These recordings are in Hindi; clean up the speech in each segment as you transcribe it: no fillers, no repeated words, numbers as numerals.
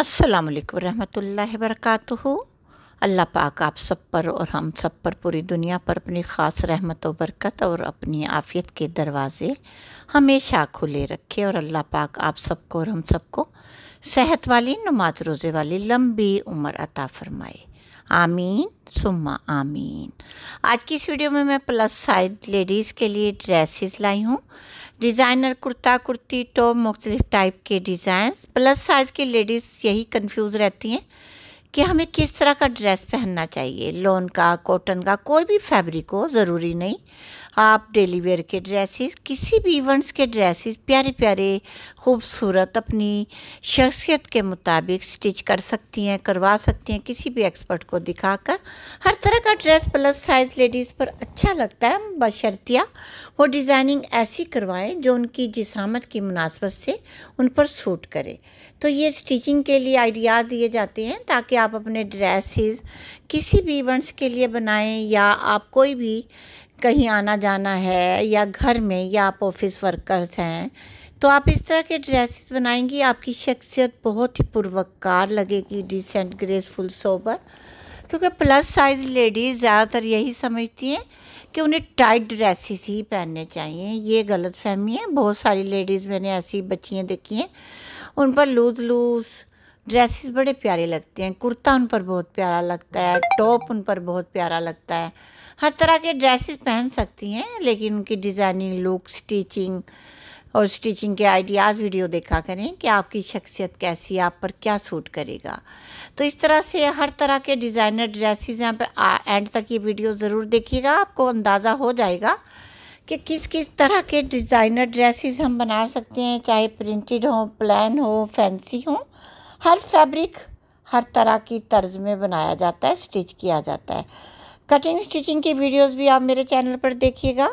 अस्सलामुअलैकुम रहमतुल्लाहि वबरकातुहू। अल्लाह पाक आप सब पर और हम सब पर, पूरी दुनिया पर अपनी ख़ास रहमत व बरकत और अपनी आफ़ियत के दरवाज़े हमेशा खुले रखे। और अल्लाह पाक आप सबको और हम सबको सेहत वाली, नमाज रोज़े वाली लंबी उम्र अता फ़रमाए, आमीन सुम्मा आमीन। आज की इस वीडियो में मैं प्लस साइज लेडीज़ के लिए ड्रेसेस लाई हूँ। डिज़ाइनर कुर्ता, कुर्ती, टॉप, मुख्तलिफ़ टाइप के डिज़ाइन। प्लस साइज़ की लेडीज़ यही कंफ्यूज रहती हैं कि हमें किस तरह का ड्रेस पहनना चाहिए, लॉन का, कॉटन का, कोई भी फैब्रिक हो, ज़रूरी नहीं। आप डेली वेयर के ड्रेसेस, किसी भी इवेंट्स के ड्रेसेस प्यारे प्यारे खूबसूरत अपनी शख्सियत के मुताबिक स्टिच कर सकती हैं, करवा सकती हैं किसी भी एक्सपर्ट को दिखाकर। हर तरह का ड्रेस प्लस साइज़ लेडीज़ पर अच्छा लगता है, बशर्तिया वो डिज़ाइनिंग ऐसी करवाएं जो उनकी जिसामत की मुनासबत से उन पर सूट करे। तो ये स्टिचिंग के लिए आइडिया दिए जाते हैं ताकि आप अपने ड्रेसेस किसी भी इवेंट्स के लिए बनाएं, या आप कोई भी कहीं आना जाना है, या घर में, या आप ऑफिस वर्कर्स हैं तो आप इस तरह के ड्रेसेस बनाएंगी, आपकी शख्सियत बहुत ही पुरवकार लगेगी, डिसेंट, ग्रेसफुल, सोबर। क्योंकि प्लस साइज़ लेडीज़ ज़्यादातर यही समझती हैं कि उन्हें टाइट ड्रेसेस ही पहनने चाहिए। ये गलत फहमी है, बहुत सारी लेडीज़ मैंने ऐसी बच्चियाँ देखी हैं उन पर लूज़ लूज़ ड्रेसेस बड़े प्यारे लगते हैं, कुर्ता उन पर बहुत प्यारा लगता है, टॉप उन पर बहुत प्यारा लगता है। हर तरह के ड्रेसेस पहन सकती हैं, लेकिन उनकी डिज़ाइनिंग, लुक, स्टिचिंग और स्टिचिंग के आइडियाज़ वीडियो देखा करें कि आपकी शख्सियत कैसी, आप पर क्या सूट करेगा। तो इस तरह से हर तरह के डिज़ाइनर ड्रेसेस यहाँ पर एंड तक ये वीडियो ज़रूर देखिएगा, आपको अंदाज़ा हो जाएगा कि किस किस तरह के डिज़ाइनर ड्रेसेस हम बना सकते हैं, चाहे प्रिंटेड हो, प्लान हो, फैंसी हो। हर फैब्रिक, हर तरह की तर्ज में बनाया जाता है, स्टिच किया जाता है। कटिंग स्टिचिंग की वीडियोस भी आप मेरे चैनल पर देखिएगा,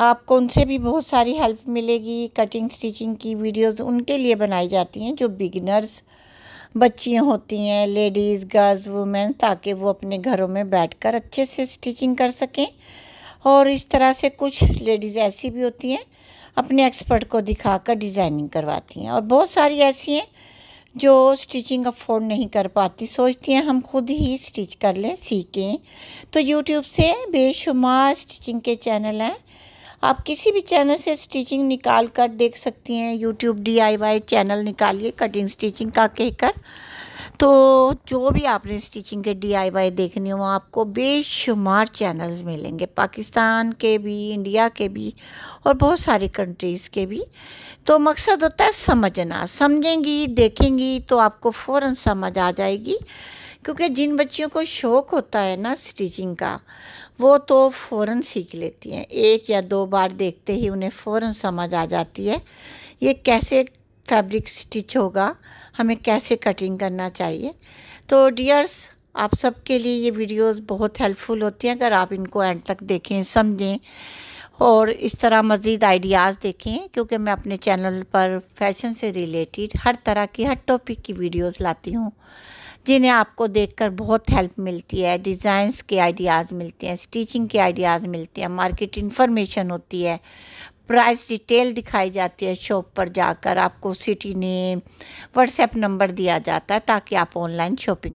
आपको उनसे भी बहुत सारी हेल्प मिलेगी। कटिंग स्टिचिंग की वीडियोस उनके लिए बनाई जाती हैं जो बिगिनर्स बच्चियाँ होती हैं, लेडीज़, गर्ल्स, वुमेन, ताकि वो अपने घरों में बैठकर अच्छे से स्टिचिंग कर सकें। और इस तरह से कुछ लेडीज़ ऐसी भी होती हैं अपने एक्सपर्ट को दिखाकर डिज़ाइनिंग करवाती हैं, और बहुत सारी ऐसी हैं जो स्टिचिंग अफोर्ड नहीं कर पाती, सोचती हैं हम खुद ही स्टिच कर लें, सीखें। तो यूट्यूब से बेशुमार स्टिचिंग के चैनल हैं, आप किसी भी चैनल से स्टिचिंग निकाल कर देख सकती हैं। यूट्यूब DIY चैनल निकालिए कटिंग स्टिचिंग का कहकर, तो जो भी आपने स्टिचिंग के DIY देखने हो, आपको बेशुमार चैनल्स मिलेंगे, पाकिस्तान के भी, इंडिया के भी, और बहुत सारी कंट्रीज़ के भी। तो मकसद होता है समझना, समझेंगी, देखेंगी तो आपको फ़ौरन समझ आ जाएगी। क्योंकि जिन बच्चियों को शौक़ होता है ना स्टिचिंग का, वो तो फ़ौरन सीख लेती हैं, एक या दो बार देखते ही उन्हें फ़ौरन समझ आ जाती है ये कैसे फैब्रिक स्टिच होगा, हमें कैसे कटिंग करना चाहिए। तो डियर्स, आप सबके लिए ये वीडियोस बहुत हेल्पफुल होती हैं अगर आप इनको एंड तक देखें, समझें और इस तरह मज़ीद आइडियाज़ देखें। क्योंकि मैं अपने चैनल पर फैशन से रिलेटेड हर तरह की, हर टॉपिक की वीडियोस लाती हूँ जिन्हें आपको देखकर बहुत हेल्प मिलती है, डिज़ाइंस के आइडियाज़ मिलते हैं, स्टिचिंग के आइडियाज़ मिलते हैं, मार्केट इन्फॉर्मेशन होती है, प्राइस डिटेल दिखाई जाती है, शॉप पर जाकर आपको सिटी नेम, व्हाट्सएप नंबर दिया जाता है ताकि आप ऑनलाइन शॉपिंग